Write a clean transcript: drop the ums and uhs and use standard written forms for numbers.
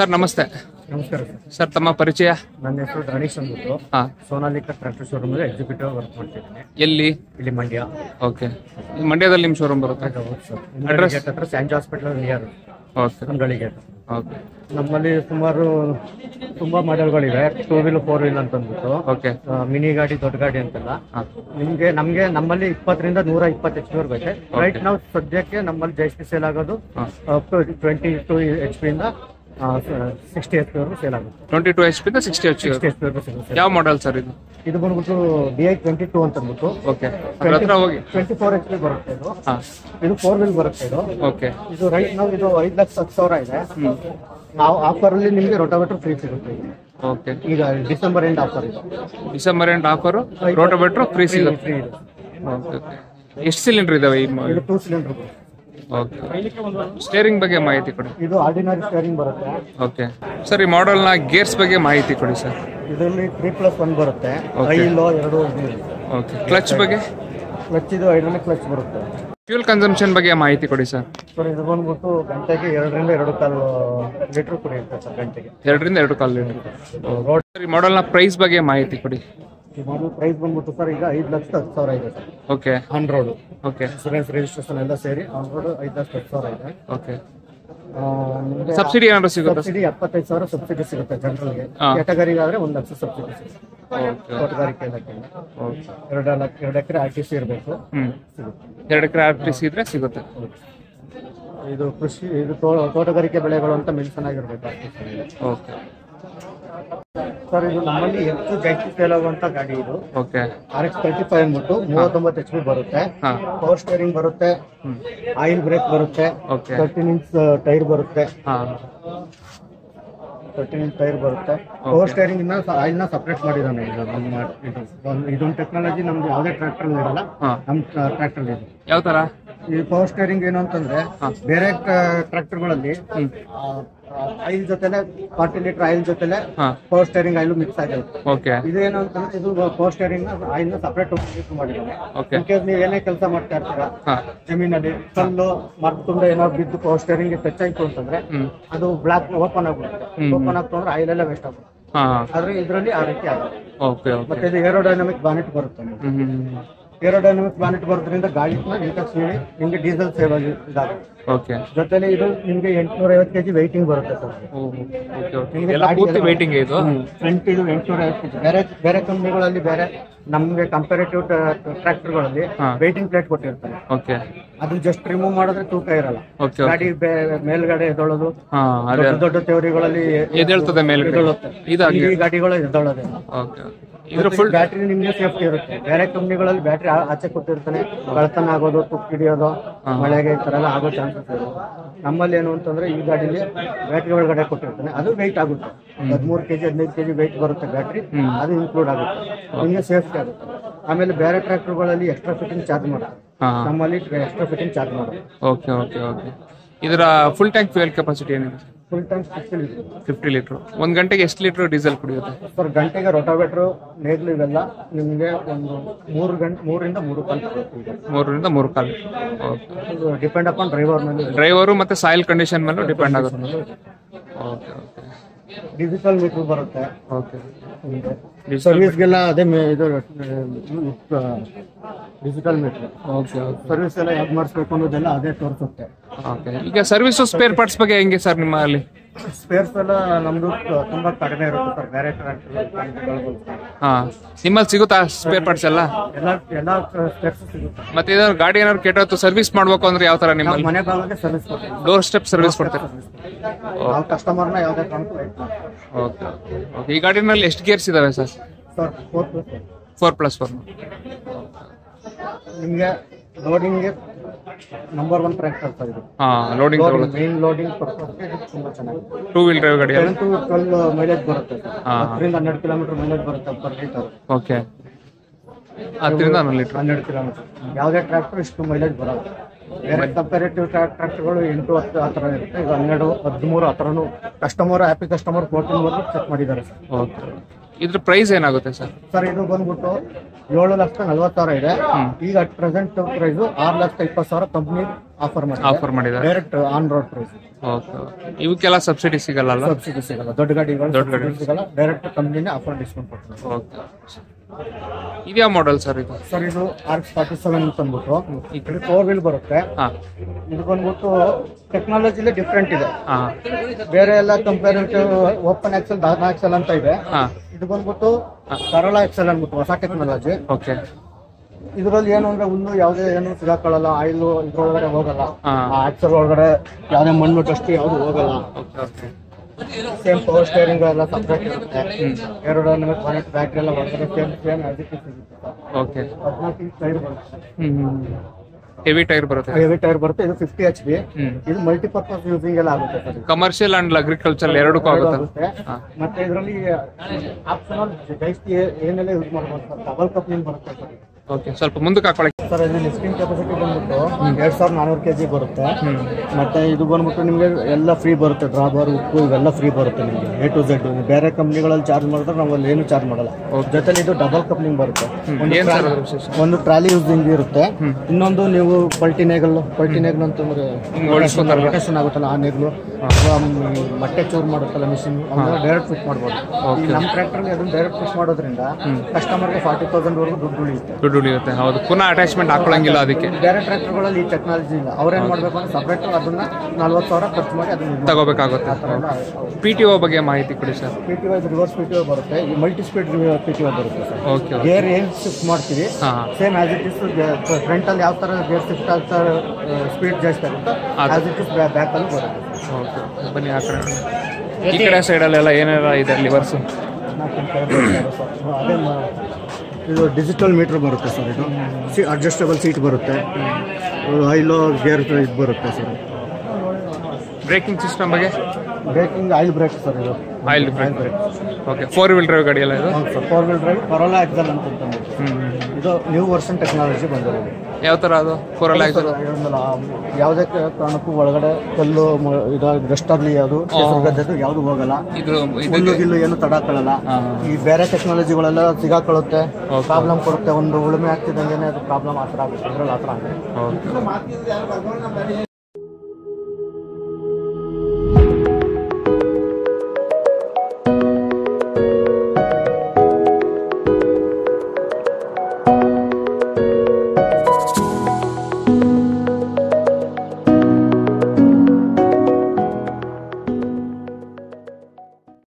Sir ನಮಸ್ತೆ. ನಮಸ್ಕಾರ sir, ತಮ್ಮ ಪರಿಚಯ? ನನ್ನ ಹೆಸರು ದಾನಿಶ್ ಅಂದ್ಬಿಟ್ಟು, ಸೋನಾಲಿಕಾ ಟ್ರ್ಯಾಕ್ಟರ್ ಶೋರೂಮ್ ಅಲ್ಲಿ ಎಕ್ಸಿಕ್ಯೂಟಿವ್ ವರ್ಕ್ ಮಾಡ್ತಿದ್ದೀನಿ. ಇಲ್ಲಿ ಮಂಡ್ಯ. ಓಕೆ, ಮಂಡ್ಯದಲ್ಲಿ ನಿಮ್ಮ ಶೋರೂಮ್ ಬರುತ್ತೆ? ಹೌದು ಸರ್. ಅಡ್ರೆಸ್ ಹತ್ರ ಸ್ಯಾಂಜ್ ಹಾಸ್ಪಿಟಲ್ ನಿಯರ್. ಓಕೆ, ಮಂಗಳಿಗೆ. ಓಕೆ, ನಮ್ಮಲ್ಲಿ ತುಂಬಾ ಮಾಡೆಲ್ಗಳಿವೆ, ಟೂ ವೀಲ್ ಫೋರ್ ವೀಲ್ ಅಂತಂದ್ಬಿಟ್ಟು. ಓಕೆ, ಮಿನಿ ಗಾಡಿ, ದೊಡ್ಡ ಗಾಡಿ ಅಂತೆಲ್ಲ ನಿಮ್ಗೆ ನಮ್ಮಲ್ಲಿ 20ರಿಂದ 120 ಎಚ್ ಪಿ ಐತೆ. ರೈಟ್ ನಾವು ಸದ್ಯಕ್ಕೆ ನಮ್ಮಲ್ಲಿ ಜಾಸ್ತಿ ಸೇಲ್ ಆಗೋದು ಅಪ್ ಟು 22 ಎಚ್ ಪಿ ಇಂದ 60 ಎಚ್ ಪಿ ವರೆಗೂ ಸೇಲ್ ಆಗುತ್ತೆ. 22 ಎಚ್ ಪಿ ಇಂದ 60 ಎಚ್ ಪಿ. ಯಾವ ಮಾಡೆಲ್ ಸರ್ ಇದು? ಇದು ಬಂದ್ಬಿಟ್ಟು BI-22 ಅಂತ ಅಂದ್ಬಿಟ್ಟು. ಓಕೆ, 24 ಎಚ್ ಪಿ ಬರುತ್ತೆ ಇದು. ಇದು ಫೋರ್ ವೀಲ್ ಬರುತ್ತೆ ಇದು. ಓಕೆ, ಇದು ರೈಟ್ ನಾವು ಇದು 5,10,000 ಇದೆ. ನಾವು ಆಫರ್ ಅಲ್ಲಿ ನಿಮಗೆ ರೋಟೋವೇಟರ್ ಫ್ರೀ ಸಿಗುತ್ತೆ. ಓಕೆ, ಈಗ ಡಿಸೆಂಬರ್ ಎಂಡ್ ಆಫರ್ ಇದೆ. December end offer, rotavator free ಸಿಗುತ್ತೆ. ಎಷ್ಟು ಸಿಲಿಂಡರ್ ಇದಾವೆ? 2 ಸಿಲಿಂಡರ್. ಓಕೆ, ಸ್ಟೇರಿಂಗ್ ಬಗ್ಗೆ ಮಾಹಿತಿ ಕೊಡಿ. ಇದು ಆರ್ಡಿನರಿ ಸ್ಟೇರಿಂಗ್ ಬರುತ್ತೆ. ಓಕೆ ಸರ್, ಈ ಮಾಡೆಲ್ ನ ಗೇರ್ಸ್ ಬಗ್ಗೆ ಮಾಹಿತಿ ಕೊಡಿ ಸರ್. ಇದರಲ್ಲಿ 3+1 ಬರುತ್ತೆ, ಹೈ ಲೋ ಎರಡು. ಓಕೆ, ಕ್ಲಚ್ ಬಗ್ಗೆ? ಕ್ಲಚ್ ಇದು ಹೈಡ್ರಾಲಿಕ್ ಕ್ಲಚ್ ಬರುತ್ತೆ. ಫ್ಯೂಲ್ ಕನ್ಸಂಪ್ಷನ್ ಬಗ್ಗೆ ಮಾಹಿತಿ ಕೊಡಿ ಸರ್. ಸರ್ ಇದು ಬಂದ್ಬಿಟ್ಟು ಗಂಟೆಗೆ 2.5 ಲೀಟರ್ ಕುಡಿಯುತ್ತೆ ಸರ್, ಗಂಟೆಗೆ 2.5 ಲೀಟರ್. ಮಾಡೆಲ್ ನ ಪ್ರೈಸ್ ಬಗ್ಗೆ ಮಾಹಿತಿ ಕೊಡಿ. ಪ್ರೈಸ್ ಬಂದ್ಬಿಟ್ಟು ಸರ್ ಈಗ 5,10,000 ಇದೆ sir. Okay, on road. Okay, insurance registration ಎಲ್ಲ ಸೇರಿ ಆನ್ ರೋಡ್ 5,10,000 ಇದೆ. ಓಕೆ, ಸಬ್ಸಿಡಿ ಏನಾದ್ರು ಸಿಗುತ್ತೆ? ಸಬ್ಸಿಡಿ 75,000 ಸಬ್ಸಿಡಿ ಸಿಗುತ್ತೆ ಜನರಲ್ಗೆ. ಕ್ಯಾಟಗರಿಗೆ ಆದ್ರೆ 1,00,000 ಸಬ್ಸಿಡಿ ಸಿಗುತ್ತೆ. ತೋಟಗಾರಿಕೆ ಇಲಾಖೆ 2 ಎಕರೆ RTC ಇರಬೇಕು. 2 ಎಕರೆ RTC ಇದ್ರೆ ಸಿಗುತ್ತೆ. ಇದು ಕೃಷಿ, ಇದು ತೋಟಗಾರಿಕೆ ಬೆಳೆಗಳು ಅಂತ ಮೆನ್ಷನ್ ಆಗಿರ್ಬೇಕು RTC. ಓಕೆ ಸರ್, ಇದು ನಮ್ಮಲ್ಲಿ ಹೆಚ್ಚು ಜಾಸ್ತಿ ಸೇಲ್ ಆಗುವಂತ ಗಾಡಿ ಇದು. ಓಕೆ, RX 45 ಅಂದ್ಬಿಟ್ಟು 39 ಎಚ್ ಪಿ ಬರುತ್ತೆ. ಪವರ್ ಸ್ಟೇರಿಂಗ್ ಬರುತ್ತೆ, ಆಯಿಲ್ ಬ್ರೇಕ್ ಬರುತ್ತೆ, 13 ಇಂಚ್ ಟೈರ್ ಬರುತ್ತೆ. 13 ಇಂಚ್ ಟೈರ್ ಬರುತ್ತೆ. ಪವರ್ ಸ್ಟೇರಿಂಗ್ ಇಂದ ಆಯಿಲ್ ನ ಸಪರೇಟ್ ಮಾಡಿದಾನೆ. ಇದೊಂದು ಟೆಕ್ನಾಲಜಿ ನಮ್ದು ಯಾವುದೇ ಟ್ರ್ಯಾಕ್ಟರ್ ಇರಲ್ಲ, ನಮ್ ಟ್ರ್ಯಾಕ್ಟರ್ ಇದೆ. ಯಾವ ತರ ಈ ಪವರ್ ಸ್ಟೇರಿಂಗ್ ಏನು ಅಂತಂದ್ರೆ, ಬೇರೆ ಟ್ರ್ಯಾಕ್ಟರ್ ಗಳಲ್ಲಿ ಆಯಿಲ್ ಜೊತೆಲೆ 40 ಲೀಟರ್ ಆಯಿಲ್ ಜೊತೆಲೆ ಪವರ್ ಸ್ಟೇರಿಂಗ್ ಆಯಿಲ್ ಮಿಕ್ಸ್ ಆಗಿರುತ್ತೆ. ಇದೇನು ಅಂತಂದ್ರೆ ಇದು ಪವರ್ ಸ್ಟೇರಿಂಗ್ ಆಯಿಲ್ ನ ಸಪರೇಟ್ ಮಾಡಿದ್ದಾರೆ. ಇನ್ ಕೇಸ್ ನೀವು ಏನೇ ಕೆಲಸ ಮಾಡ್ತಾ ಇರ್ತೀರಾ, ಜಮೀನಲ್ಲಿ ಕಲ್ಲು ಮರದ ತುಂಡ ಏನಾದ್ರು ಬಿದ್ದು ಪವರ್ ಸ್ಟೇರಿಂಗ್ ಟಚ್ ಆಯ್ತು ಅಂತಂದ್ರೆ ಅದು ಬ್ಲಾಕ್ ಓಪನ್ ಆಗ್ಬಿಡುತ್ತೆ. ಓಪನ್ ಆಗ್ತು ಅಂದ್ರೆ ಆಯಿಲ್ ಎಲ್ಲ ವೇಸ್ಟ್ ಆಗುತ್ತೆ. ಆದ್ರೆ ಇದರಲ್ಲಿ ಆ ರೀತಿ ಆಗುತ್ತೆ. ಮತ್ತೆ ಇದು ಏರೋಡೈನಮಿಕ್ ಬಾನೆಟ್ ಬರುತ್ತೆ. ಏರೋಡೈನಮಿಕ್ ಬಾನೆಟ್ ಬರೋದ್ರಿಂದ ಗಾಡಿ ನಿಮ್ಗೆ ಡೀಸೆಲ್ ಸೇವ್ ಆಗಿ ಇದಾಗುತ್ತೆ. ಜೊತೆಲಿ ಇದು ನಿಮ್ಗೆ 850 kg ವೆಯ್ಟಿಂಗ್ ಬರುತ್ತೆ ಸರ್. 850 kg ಬೇರೆ ಕಂಪ್ನಿಗಳಲ್ಲಿ, ಬೇರೆ ನಮ್ಗೆ ಕಂಪೇರೇಟಿವ್ ಟ್ರಾಕ್ಟರ್ ಗಳಲ್ಲಿ ವೆಯ್ಟಿಂಗ್ ಪ್ಲೇಟ್ ಕೊಟ್ಟಿರ್ತಾರೆ. ಅದು ಜಸ್ಟ್ ರಿಮೂವ್ ಮಾಡಿದ್ರೆ ತೂಕ ಇರಲ್ಲ ಗಾಡಿ. ಮೇಲ್ಗಡೆ ಎದೊಳೋದು ದೊಡ್ಡ ಥಿಯರಿಗಳಲ್ಲಿ ಈ ಗಾಡಿಗಳು ಎದೊಳೋದೇ. ಬ್ಯಾಟ್ರಿ ನಿಮ್ಗೆ ಸೇಫ್ಟಿ ಇರುತ್ತೆ. ಬೇರೆ ಕಂಪ್ನಿಗಳಲ್ಲಿ ಬ್ಯಾಟ್ರಿ ಆಚೆ ಕೊಟ್ಟಿರ್ತಾನೆ, ಕಳತನ ಆಗೋದು, ತುಪ್ಪು ಹಿಡಿಯೋದು, ಮಳೆಗೆ ಈ ತರ ಎಲ್ಲ ಆಗೋ ಚಾನ್ಸಸ್ ಇದೆ. ನಮ್ಮಲ್ಲಿ ಏನು ಅಂತಂದ್ರೆ ಈ ಗಾಡಿಲಿ ಬ್ಯಾಟ್ರಿ ಒಳಗಡೆ ಕೊಟ್ಟಿರ್ತಾನೆ, ಅದು ವೆಯ್ಟ್ ಆಗುತ್ತೆ. 13 kg 15 kg ವೆಯ್ಟ್ ಬರುತ್ತೆ ಬ್ಯಾಟ್ರಿ, ಅದು ಇನ್ಕ್ಲೂಡ್ ಆಗುತ್ತೆ. ನಿಮ್ಗೆ ಸೇಫ್ಟಿ ಆಗುತ್ತೆ. ಆಮೇಲೆ ಬೇರೆ ಟ್ರ್ಯಾಕ್ಟರ್ ಗಳಲ್ಲಿ ಎಕ್ಸ್ಟ್ರಾ ಫಿಟ್ಟಿಂಗ್ ಚಾರ್ಜ್ ಮಾಡೋದು, ನಮ್ಮಲ್ಲಿ ಎಕ್ಸ್ಟ್ರಾ ಫಿಟ್ಟಿಂಗ್ ಚಾರ್ಜ್ ಮಾಡೋದು. Okay okay okay. ಇದರ ಫುಲ್ ಟ್ಯಾಂಕ್ ಫ್ಯೂಯಲ್ ಕೆಪಾಸಿಟಿ ಏನಿದೆ? Full tank 50 litre. ಒಂದ್ ಗಂಟೆಗೆ ಎಷ್ಟು ಲೀಟರ್ ಡೀಸೆಲ್ ಕುಡಿಯುತ್ತೆ ಸರ್? ಗಂಟೆಗೆ ರೋಟಾವೇಟರ್, ನೇಗ್ಲು ಇವೆಲ್ಲ ನಿಮ್ಗೆ ಒಂದು 3 ರಿಂದ 3.5 ಲೀಟರ್. ಡಿಪೆಂಡ್ ಅಪಾನ್ ಡ್ರೈವರ್ ಮೇಲೆ, ಡ್ರೈವರು ಮತ್ತೆ ಸಾಯಿಲ್ ಕಂಡೀಷನ್ ಮೇಲೂ ಡಿಪೆಂಡ್ ಆಗುತ್ತೆ. Okay okay. ಡಿಜಿಟಲ್ ಮೀಟರ್ ಬರುತ್ತೆ. ಓಕೆ, ಸರ್ವಿಸ್ಗೆಲ್ಲ ಅದೇ ಇದು ಡಿಜಿಟಲ್ ಮೀಟರ್. ಓಕೆ, ಸರ್ವಿಸ್ ಎಲ್ಲ ಯಾಕೆ ಮಾಡಿಸ್ಬೇಕು ಅನ್ನೋದೆಲ್ಲ ಅದೇ ತೋರಿಸುತ್ತೆ. ಓಕೆ, ಈಗ ಸರ್ವಿಸು ಸ್ಪೇರ್ ಪಾರ್ಟ್ಸ್ ಬಗ್ಗೆ ಹೆಂಗೆ ಸರ್ ನಿಮ್ಮಲ್ಲಿ? ಸ್ಪೇರ್ಸ್ ಎಲ್ಲ ನಮ್ದು ತುಂಬಾ ಕಡಿಮೆ ಇರುತ್ತೆ ಸರ್. ಬೇರೆ ನಿಮ್ಮಲ್ಲಿ ಸಿಗುತ್ತಾ ಸ್ಪೇರ್ ಪಾರ್ಟ್ಸ್ ಎಲ್ಲ? ಎಲ್ಲ ಸ್ಪೇರ್ಸ್ ಸಿಗುತ್ತೆ. ಮತ್ತೆ ಏನಾದ್ರು ಗಾಡಿ ಏನಾದ್ರು ಕೆಟ್ಟೋಯ್ತು ಸರ್ವಿಸ್ ಮಾಡ್ಬೇಕು ಅಂದ್ರೆ ಯಾವ ತರ ನಿಮ್ಮಲ್ಲಿ? ಮನೆ ಭಾಗಕ್ಕೆ ಸರ್ವಿಸ್ ಕೊಡ್ತೀವಿ, ಡೋರ್ ಸ್ಟೆಪ್ ಸರ್ವಿಸ್ ಕೊಡ್ತೀವಿ ಕಸ್ಟಮರ್ನ ಯಾವುದೇ ಕಾರಣಕ್ಕೂ. Okay okay. ಈ ಗಾಡಿನಲ್ಲಿ ಎಷ್ಟು ಗೇರ್ಸ್ ಇದಾವೆ ಸರ್? ಸರ್ 4+1. ನಿಮಗೆ ಲೋಡಿಂಗ್ No. 1 ಟ್ರ್ಯಾಕ್ಟರ್ ಸರ್ ಇದು. ಲೋಡಿಂಗ್ ಮೇನ್ ಲೋಡಿಂಗ್ ಪರ್ಪಸ್ ತುಂಬಾ ಚೆನ್ನಾಗಿದೆ. 2 ವೀಲ್ ಡ್ರೈವ್ ಗಾಡಿ 12 ಮೈಲೇಜ್ ಬರುತ್ತೆ ಸರ್. 10 ರಿಂದ 12 ಕಿಲೋಮೀಟರ್ ಮೈಲೇಜ್ ಬರುತ್ತೆ ಪರ್ ಲೀಟರ್. ಓಕೆ, 10 ರಿಂದ 12 ಲೀಟರ್ 12 ಕಿಲೋಮೀಟರ್. ಯಾವುದೇ ಟ್ರ್ಯಾಕ್ಟರ್ ಇಷ್ಟು ಮೈಲೇಜ್ ಬರುತ್ತೆ. ಬೇರೆ ಕಂಪೇರೇಟಿವ್ ಟ್ರ್ಯಾಕ್ಟರ್ಗಳು 8-10 ಆ ತರ ಇರುತ್ತೆ. ಇದು 12-13 ಆ ಥರನೂ ಕಸ್ಟಮರ್, ಹ್ಯಾಪಿ ಕಸ್ಟಮರ್ 14 ಚೆಕ್ ಮಾಡಿದ್ದಾರೆ ಸರ್. ಓಕೆ, ಇದ್ರ ಪ್ರೈಸ್ ಏನಾಗುತ್ತೆ ಸರ್? ಸರ್ ಇದು ಬಂದ್ಬಿಟ್ಟು 7,40,000 ಇದೆ. ಈಗ at present price 6,20,000 company offer ಮಾಡಿದ್ದಾರೆ direct on road price. Okay, ಇವಕ್ಕೆಲ್ಲ ಸಬ್ಸಿಡಿ ಸಿಗಲ್ಲ ಅಲ್ಲ? ಸಬ್ಸಿಡಿ ಸಿಗಲ್ಲ, ದೊಡ್ಡ ಗಾಡಿಗಳು ಸಿಗಲ್ಲ, ಡೈರೆಕ್ಟ್ ಕಂಪನಿನೇ ಆಫರ್ ಡಿಸ್ಕೌಂಟ್ ಕೊಡ್ತಾರೆ. ಓಕೆ, ಇದು ಯಾವ ಮಾಡೆಲ್ ಸರ್ ಇದು? ಸರ್ ಇದು RX 47 ಅಂತ ಅಂದ್ಬಿಟ್ಟು ಇದು 4 wheel ಬರುತ್ತೆ. ಇದು ಬಂದ್ಬಿಟ್ಟು ಟೆಕ್ನಾಲಜಿಲಿ ಡಿಫ್ರೆಂಟ್ ಇದೆ. ಬೇರೆ ಎಲ್ಲ comparative open axle dark axle ಅಂತ ಇದೆ, ಇದು ಬಂದ್ಬಿಟ್ಟು ಸರಳ ಆಕ್ಸೆಲ್ ಅಂದ್ಬಿಟ್ಟು ಹೊಸ ಟೆಕ್ನಾಲಜಿ. ಓಕೆ, ಇದರಲ್ಲಿ ಏನು ಅಂದ್ರೆ ಒಂದು ಯಾವುದೇ ಏನು ಸಿಗಾಕೊಳ್ಳಲ್ಲ, ಆಯಿಲ್ ಇದ್ರೊಳಗಡೆ ಹೋಗಲ್ಲ, ಆಕ್ಸೆಲ್ ಒಳಗಡೆ ಯಾವುದೇ ಮಣ್ಣು ಡಸ್ಟ್ ಯಾವ್ದು ಹೋಗಲ್ಲ. ಸೇಮ್ ಪವರ್ ಸ್ಟೇರಿಂಗ್ ಎಲ್ಲ ಸಪ್ರೇಟ್ ಇರುತ್ತೆ, ಎರಡು ಕಾನೆಕ್ಟ್ ಬ್ಯಾಟ್ರಿ ಎಲ್ಲ ಬರ್ತದೆ, ಸೇಮ್ ಸೇಮ್ ಅದಕ್ಕೆ ಸಿಗುತ್ತೆ. 14 ಟೈರ್ ಬರುತ್ತೆ, ಹೆವಿ ಟೈರ್ ಬರುತ್ತೆ. ಹೆವಿ ಟೈರ್ ಬರುತ್ತೆ, ಇದು 50 HP. ಇದು ಮಲ್ಟಿಪರ್ಪಸ್ ಯೂಸಿಂಗ್ ಎಲ್ಲ ಆಗುತ್ತೆ, ಕಮರ್ಷಿಯಲ್ ಅಂಡ್ ಅಗ್ರಿಕಲ್ಚರ್ ಎರಡಕ್ಕೂ ಆಗುತ್ತೆ. ಮತ್ತೆ ಇದರಲ್ಲಿ ಆಪ್ಷನಲ್ ಜಾಸ್ತಿ ಏನೆಲ್ಲ ಯೂಸ್ ಮಾಡಬಹುದು, ಡಬಲ್ ಕಪ್ಲಿಂಗ್ ಬರುತ್ತೆ ಸರ್. ಓಕೆ, ಸ್ವಲ್ಪ ಮುಂದಕ್ಕೆ ಹಾಕೊಳ್ಳಿ ಸರ್. ಇದು ಲಿಫ್ಟಿಂಗ್ ಕೆಪಾಸಿಟಿ ಬಂದ್ಬಿಟ್ಟು 2,400 kg ಬರುತ್ತೆ. ಮತ್ತೆ ಇದು ಬಂದ್ಬಿಟ್ಟು ನಿಮಗೆ ಎಲ್ಲ ಫ್ರೀ ಬರುತ್ತೆ, ಡ್ರಾಬರ್ ಉಪ್ಪು ಇವೆಲ್ಲ ಫ್ರೀ ಬರುತ್ತೆ ನಿಮಗೆ A to Z. ಬೇರೆ ಕಂಪ್ನಿಗಳಲ್ಲಿ ಚಾರ್ಜ್ ಮಾಡಿದ್ರೆ ನಾವು ಅಲ್ಲಿ ಏನು ಚಾರ್ಜ್ ಮಾಡಲ್ಲ. ಜೊತೆಲಿ ಇದು ಡಬಲ್ ಕಪ್ಲಿಂಗ್ ಬರುತ್ತೆ, ಒಂದು ಟ್ರಾಲಿ ಯೂಸಿಂಗ್ ಇರುತ್ತೆ, ಇನ್ನೊಂದು ನೀವು ಪಲ್ಟಿನೇಗಲ್ ಅಂತಂದ್ರೆ ರೊಟೇಷನ್ ಆಗುತ್ತಲ್ಲ ಆ ನೀರ್ಗಳು ಬಟ್ಟೆ ಚೂರ್ ಮಾಡುತ್ತಲ್ಲ ಮಿಷಿನ್, ಡೈರೆಕ್ಟ್ ಫಿಟ್ ಮಾಡಬಹುದು. ನಮ್ಮ ಟ್ರ್ಯಾಕ್ಟರ್ ಅದನ್ನ ಡೈರೆಕ್ಟ್ ಫಿಟ್ ಮಾಡೋದ್ರಿಂದ ಕಸ್ಟಮರ್ಗೆ 40,000 ದುಡ್ಡು ಉಳಿಯುತ್ತೆ. ಹೌದು, ಪುನಃ ಅಟ್ಯಾಚ್ಮೆಂಟ್ ಹಾಕೊಳ್ಳಂಗಿಲ್ಲ. ಅದಕ್ಕೆ ಬೇರೆ ಟ್ರ್ಯಾಕ್ಟರ್ ಗಳಲ್ಲಿ ಈ ಟೆಕ್ನಾಲಜಿ ಇಲ್ಲ. ಅವ್ರೇನ್ ಮಾಡ್ಬೇಕು ಅಂದ್ರೆ ಸಪ್ರೇಟ್ ಅದನ್ನ 40,000 ಖರ್ಚು ಮಾಡಿ ಅದನ್ನ ತಗೋಬೇಕಾಗುತ್ತೆ. PTO ಬಗ್ಗೆ ಮಾಹಿತಿ ಕೊಡಿ ಸರ್. PTO ರಿವರ್ಸ್ PTO ಬರುತ್ತೆ, ಈ ಮಲ್ಟಿ ಸ್ಪೀಡ್ PTO ಬರುತ್ತೆ ಸರ್. ಓಕೆ, ಗೇರ್ ಏನು ಶಿಫ್ಟ್ ಮಾಡ್ತೀವಿ same as it is. Front ಅಲ್ಲಿ ಯಾವ ತರ ಗೇರ್ ಶಿಫ್ಟ್ ಆಗ್ತಾರೆ, ಸ್ಪೀಡ್ ಜಾಸ್ತಿ ಆಗುತ್ತೆ, ಆಸ್ ಇಟ್ ಇಸ್ ಬ್ಯಾಕ್ ಅಲ್ಲಿ ಬರುತ್ತೆ. ಓಕೆ, ಬನ್ನಿ ಆ ಕಡೆ ಈ ಕಡೆ ಸೈಡಲ್ಲೆಲ್ಲ ಏನೆಲ್ಲ ಇದೆ ರಿವರ್ಸ್. ಇದು ಡಿಜಿಟಲ್ ಮೀಟರ್ ಬರುತ್ತೆ ಸರ್, ಇದು ಅಡ್ಜಸ್ಟಬಲ್ ಸೀಟ್ ಬರುತ್ತೆ, ಆಯಿಲ್ ಗೇರ್ ಇದು ಬರುತ್ತೆ ಸರ್. ಬ್ರೇಕಿಂಗ್ ಸಿಸ್ಟಮ್ ಬಗ್ಗೆ? ಬ್ರೇಕಿಂಗ್ ಆಯಿಲ್ ಬ್ರೇಕ್ ಸರ್, ಇದು oil brake. Okay, 4 wheel drive ಗಾಡಿ ಎಲ್ಲ ಇದು? ಹೌದು ಸರ್, 4 wheel ಡ್ರೈವ್ ಪರೋಲ ಆಕ್ಸಲ್ ಅಂತ ಅಂದ್ಬಿಟ್ಟು ಇದು ನ್ಯೂ ವರ್ಷನ್ ಟೆಕ್ನಾಲಜಿ ಬಂದಿರೋದು. ಯಾವ ಥರ ಅದು ಪರೋಲ ಆಕ್ಸಲ್? ಯಾವುದೇ ಕಾರಣಕ್ಕೂ ಒಳಗಡೆ ಕಲ್ಲು ಡಸ್ಟಾಗಲಿ ಯಾವುದು ಗದ್ದೆದು ಯಾವುದು ಹೋಗಲ್ಲ, ಹುಲ್ಲು ಗಿಲ್ಲು ಏನು ತಡಾಕೊಳ್ಳಲ್ಲ. ಈ ಬೇರೆ ಟೆಕ್ನಾಲಜಿಗಳೆಲ್ಲ ಸಿಗಾಕೊಳ್ಳುತ್ತೆ, ಪ್ರಾಬ್ಲಮ್ ಕೊಡುತ್ತೆ. ಒಂದು ಉಳುಮೆ ಆಗ್ತಿದ್ದಂಗೆ ಅದು ಪ್ರಾಬ್ಲಮ್ ಆ ಥರ ಆಗುತ್ತೆ, ಅದರಲ್ಲಿ ಆ ಥರ ಆಗುತ್ತೆ.